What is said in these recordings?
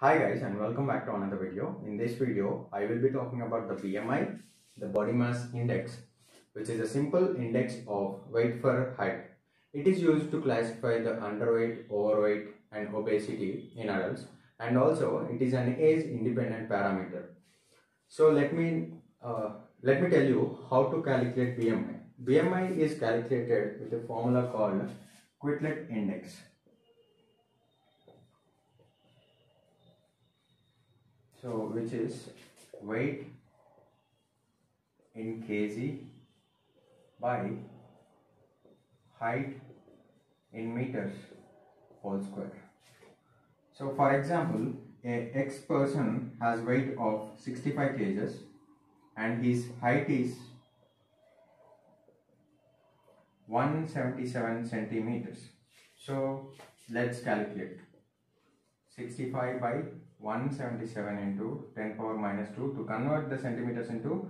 Hi guys, and welcome back to another video. In this video, I will be talking about the BMI, the body mass index, which is a simple index of weight for height. It is used to classify the underweight, overweight and obesity in adults, and also it is an age independent parameter. So let me tell you how to calculate BMI. BMI is calculated with a formula called Quetlet Index. So, which is weight in kg by height in meters whole square. So, for example, a X person has weight of 65 kg and his height is 177 centimeters. So, let's calculate 65 by 177 into 10⁻⁻2. To convert the centimeters into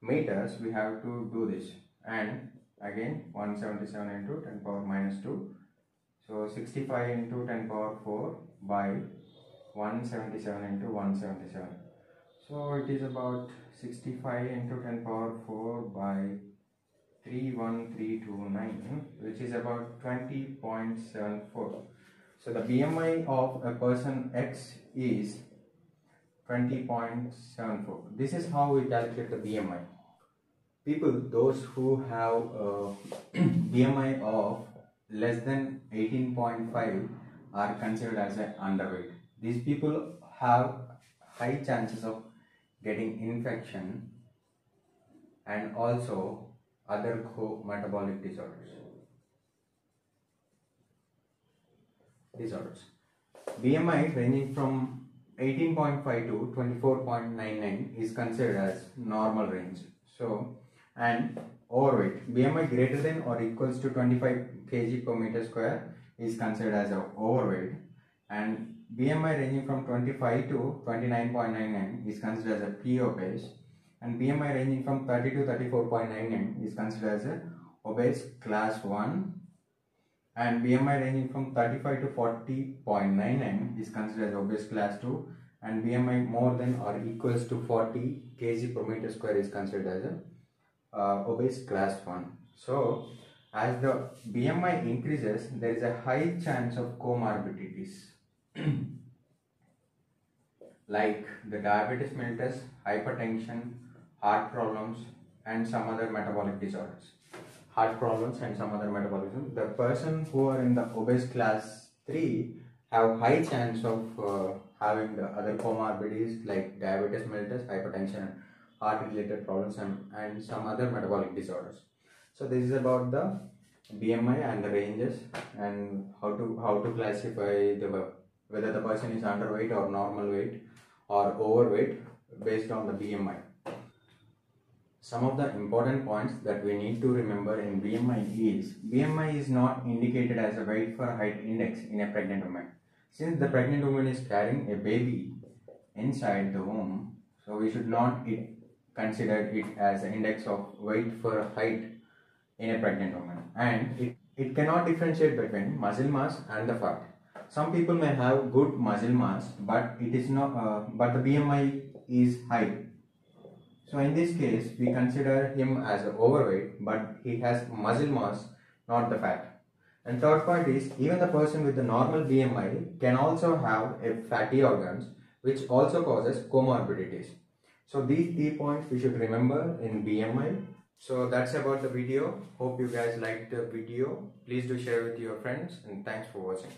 meters, we have to do this, and again 177 into 10⁻⁻2. So 65 into 10⁴ by 177 into 177. So it is about 65 into 10⁴ by 31329, which is about 20.74. So the BMI of a person X is 20.74. This is how we calculate the BMI. People, those who have a BMI of less than 18.5 are considered as an underweight. These people have high chances of getting infection and also other co-metabolic disorders. BMI ranging from 18.5 to 24.99 is considered as normal range. So, and overweight, BMI greater than or equals to 25 kg per meter square is considered as overweight, and BMI ranging from 25 to 29.99 is considered as obese, and BMI ranging from 30 to 34.99 is considered as obese class 1. And BMI ranging from 35 to 40.99 is considered as obese class 2, and BMI more than or equals to 40 kg per meter square is considered as obese class 1. So, as the BMI increases, there is a high chance of comorbidities like the diabetes mellitus, hypertension, heart problems and some other metabolic disorders. The person who are in the obese class 3 have high chance of having the other comorbidities like diabetes mellitus, hypertension, heart related problems and some other metabolic disorders. So this is about the BMI and the ranges and how to classify whether the person is underweight or normal weight or overweight based on the BMI. Some of the important points that we need to remember in BMI is BMI is not indicated as a weight for height index in a pregnant woman. Since the pregnant woman is carrying a baby inside the womb, so we should not consider it as an index of weight for height in a pregnant woman. And it cannot differentiate between muscle mass and the fat. Some people may have good muscle mass, but it is not. But the BMI is high. So in this case, we consider him as overweight, but he has muscle mass, not the fat. And third point is, even the person with the normal BMI can also have a fatty organs, which also causes comorbidities. So these 3 points we should remember in BMI. So that's about the video. Hope you guys liked the video. Please do share with your friends, and thanks for watching.